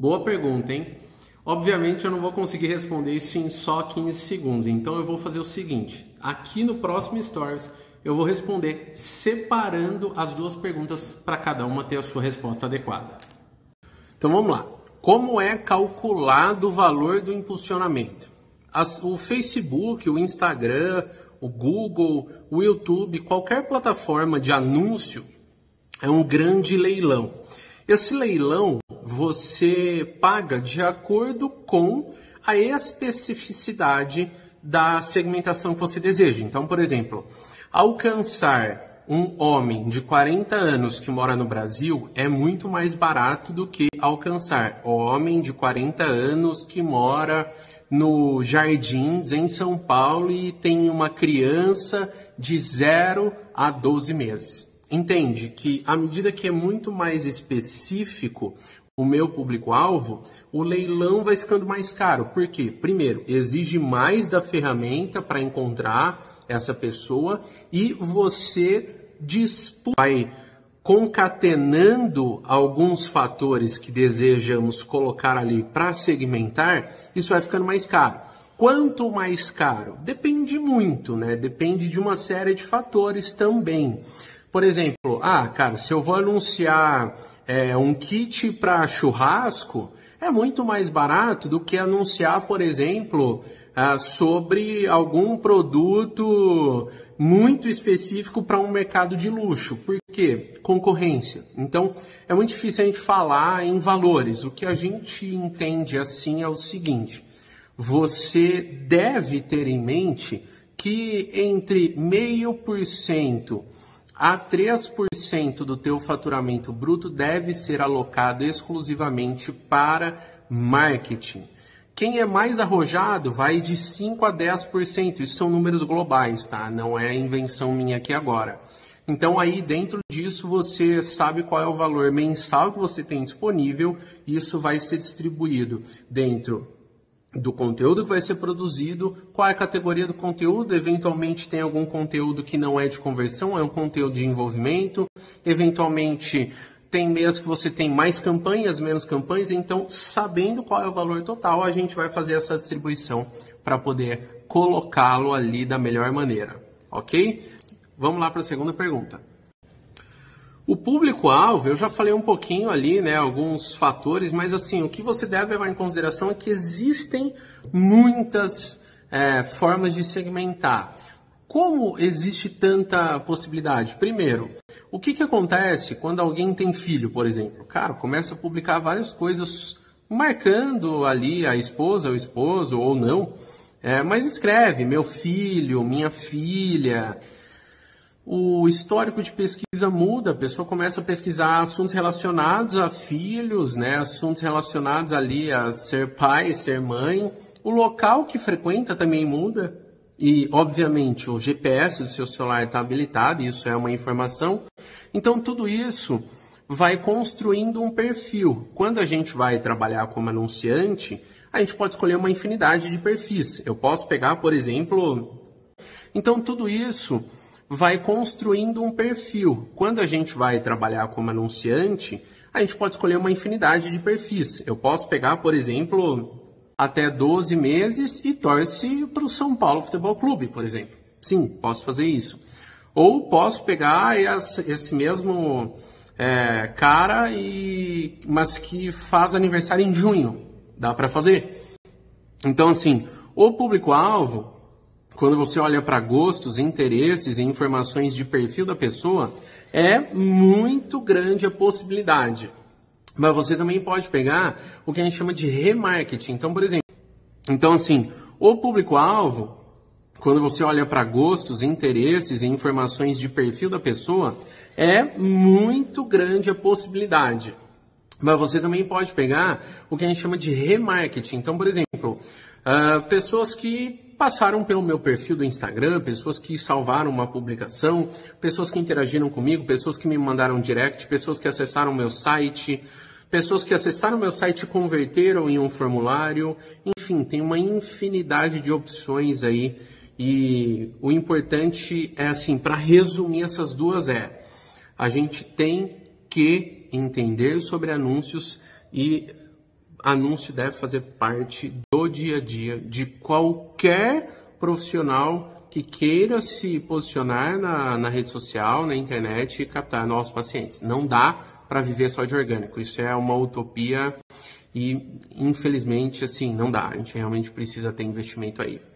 Boa pergunta, hein? Obviamente eu não vou conseguir responder isso em só 15 segundos, então eu vou fazer o seguinte, aqui no próximo Stories eu vou responder separando as duas perguntas para cada uma ter a sua resposta adequada. Então vamos lá, como é calculado o valor do impulsionamento? O Facebook, o Instagram, o Google, o YouTube, qualquer plataforma de anúncio é um grande leilão. Esse leilão você paga de acordo com a especificidade da segmentação que você deseja. Então, por exemplo, alcançar um homem de 40 anos que mora no Brasil é muito mais barato do que alcançar um homem de 40 anos que mora no Jardim, em São Paulo, e tem uma criança de 0 a 12 meses. Entende que à medida que é muito mais específico o meu público-alvo, o leilão vai ficando mais caro. Por quê? Primeiro, exige mais da ferramenta para encontrar essa pessoa e você disputa, vai concatenando alguns fatores que desejamos colocar ali para segmentar, isso vai ficando mais caro. Quanto mais caro? Depende muito, né? Depende de uma série de fatores também. Por exemplo, cara, se eu vou anunciar um kit para churrasco, é muito mais barato do que anunciar, por exemplo, sobre algum produto muito específico para um mercado de luxo. Por quê? Concorrência. Então, é muito difícil a gente falar em valores. O que a gente entende assim é o seguinte, você deve ter em mente que entre 0,5% a 3% do teu faturamento bruto deve ser alocado exclusivamente para marketing. Quem é mais arrojado vai de 5% a 10%. Isso são números globais, tá? Não é invenção minha aqui agora. Então aí dentro disso você sabe qual é o valor mensal que você tem disponível e isso vai ser distribuído dentro do conteúdo que vai ser produzido, qual é a categoria do conteúdo, eventualmente tem algum conteúdo que não é de conversão, é um conteúdo de envolvimento, eventualmente tem mês que você tem mais campanhas, menos campanhas, então sabendo qual é o valor total, a gente vai fazer essa distribuição para poder colocá-lo ali da melhor maneira, ok? Vamos lá para a segunda pergunta. O público-alvo, eu já falei um pouquinho ali, né, alguns fatores, mas assim, o que você deve levar em consideração é que existem muitas formas de segmentar. Como existe tanta possibilidade? Primeiro, o que acontece quando alguém tem filho, por exemplo? Cara, começa a publicar várias coisas, marcando ali a esposa, o esposo ou não, mas escreve, meu filho, minha filha. O histórico de pesquisa muda, a pessoa começa a pesquisar assuntos relacionados a filhos, né? Assuntos relacionados ali a ser pai, ser mãe. O local que frequenta também muda e, obviamente, o GPS do seu celular está habilitado, isso é uma informação. Então, tudo isso vai construindo um perfil. Quando a gente vai trabalhar como anunciante, a gente pode escolher uma infinidade de perfis. Eu posso pegar, por exemplo... Então, tudo isso... vai construindo um perfil. Quando a gente vai trabalhar como anunciante, a gente pode escolher uma infinidade de perfis. Eu posso pegar, por exemplo, até 12 meses e torce para o São Paulo Futebol Clube, por exemplo. Sim, posso fazer isso. Ou posso pegar esse mesmo cara, mas que faz aniversário em junho. Dá para fazer. Então, assim, o público-alvo... Quando você olha para gostos, interesses e informações de perfil da pessoa, é muito grande a possibilidade. Mas você também pode pegar o que a gente chama de remarketing. Então, por exemplo, o público-alvo, quando você olha para gostos, interesses e informações de perfil da pessoa, é muito grande a possibilidade. Mas você também pode pegar o que a gente chama de remarketing. Então, por exemplo, pessoas que passaram pelo meu perfil do Instagram, pessoas que salvaram uma publicação, pessoas que interagiram comigo, pessoas que me mandaram direct, pessoas que acessaram meu site, pessoas que acessaram meu site e converteram em um formulário. Enfim, tem uma infinidade de opções aí. E o importante é assim, para resumir essas duas a gente tem que entender sobre anúncios e anúncio deve fazer parte do dia a dia de qualquer profissional que queira se posicionar na rede social, na internet e captar novos pacientes. Não dá para viver só de orgânico, isso é uma utopia e, infelizmente, assim, não dá. A gente realmente precisa ter investimento aí.